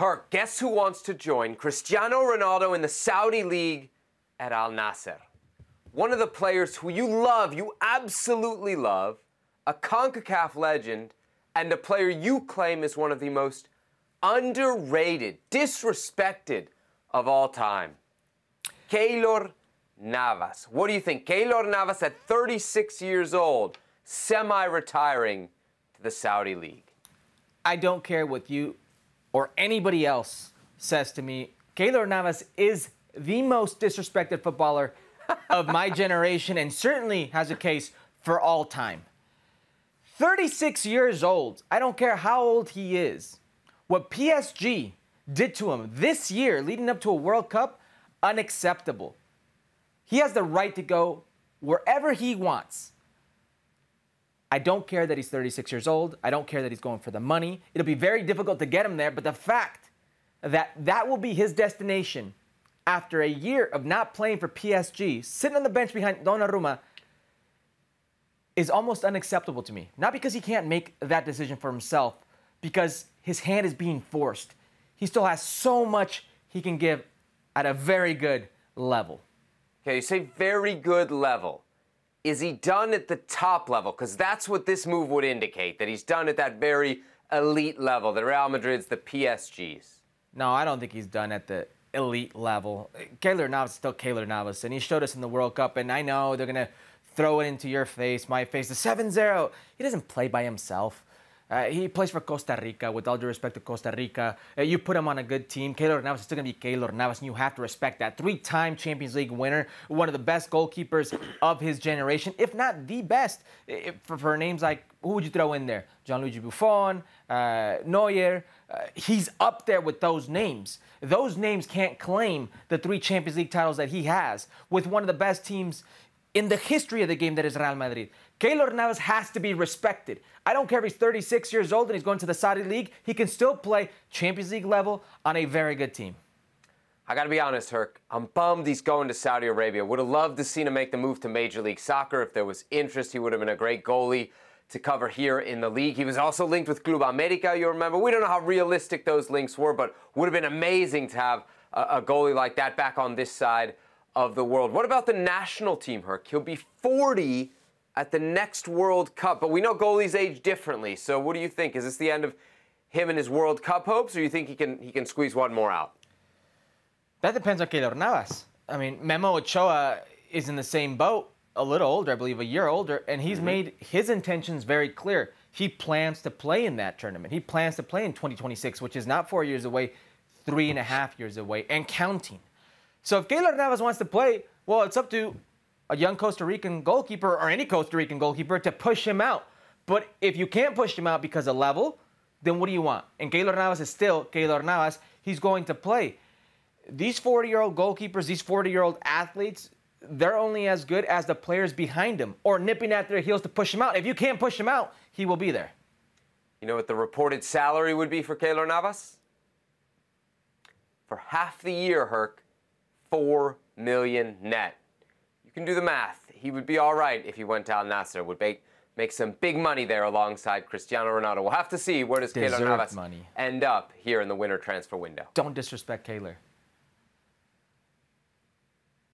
Herc, guess who wants to join Cristiano Ronaldo in the Saudi League at Al Nassr? One of the players who you love, you absolutely love, a CONCACAF legend, and a player you claim is one of the most underrated, disrespected of all time. Keylor Navas. What do you think? Keylor Navas at 36 years old, semi-retiring to the Saudi League. I don't care what you or anybody else says to me. Keylor Navas is the most disrespected footballer of my generation and certainly has a case for all time. 36 years old. I don't care how old he is. What PSG did to him this year leading up to a World Cup, unacceptable. He has the right to go wherever he wants. I don't care that he's 36 years old. I don't care that he's going for the money. It'll be very difficult to get him there, but the fact that that will be his destination after a year of not playing for PSG, sitting on the bench behind Donnarumma, is almost unacceptable to me. Not because he can't make that decision for himself, because his hand is being forced. He still has so much he can give at a very good level. Okay, you say very good level. Is he done at the top level? Because that's what this move would indicate, that he's done at that very elite level, the Real Madrid's, the PSG's. No, I don't think he's done at the elite level. Keylor Navas is still Keylor Navas, and he showed us in the World Cup, and I know they're going to throw it into your face, my face, the 7-0. He doesn't play by himself. He plays for Costa Rica, with all due respect to Costa Rica. You put him on a good team, Keylor Navas is still going to be Keylor Navas, and you have to respect that. Three-time Champions League winner, one of the best goalkeepers of his generation, if not the best. For names like, who would you throw in there? Gianluigi Buffon, Neuer. He's up there with those names. Those names can't claim the 3 Champions League titles that he has with one of the best teams in the history of the game that is Real Madrid. Keylor Navas has to be respected. I don't care if he's 36 years old and he's going to the Saudi League. He can still play Champions League level on a very good team. I got to be honest, Herc. I'm bummed he's going to Saudi Arabia. Would have loved to see him make the move to Major League Soccer. If there was interest, he would have been a great goalie to cover here in the league. He was also linked with Club America, you remember. We don't know how realistic those links were, but would have been amazing to have a goalie like that back on this side of the world. What about the national team, Herc? He'll be 40 at the next World Cup, but we know goalies age differently. So what do you think? Is this the end of him and his World Cup hopes, or you think he can squeeze one more out? That depends on Keylor Navas. I mean, Memo Ochoa is in the same boat, a little older, I believe, a year older, and he's made his intentions very clear. He plans to play in that tournament. He plans to play in 2026, which is not 4 years away, 3.5 years away, and counting. So if Keylor Navas wants to play, well, it's up to a young Costa Rican goalkeeper or any Costa Rican goalkeeper to push him out. But if you can't push him out because of level, then what do you want? And Keylor Navas is still Keylor Navas. He's going to play. These 40-year-old goalkeepers, these 40-year-old athletes, they're only as good as the players behind them or nipping at their heels to push him out. If you can't push him out, he will be there. You know what the reported salary would be for Keylor Navas? For half the year, Herc, $4 million net. You can do the math. He would be all right if he went to Al Nassr. Would make some big money there alongside Cristiano Ronaldo. We'll have to see where does Keylor Navas end up here in the winter transfer window. Don't disrespect Keylor.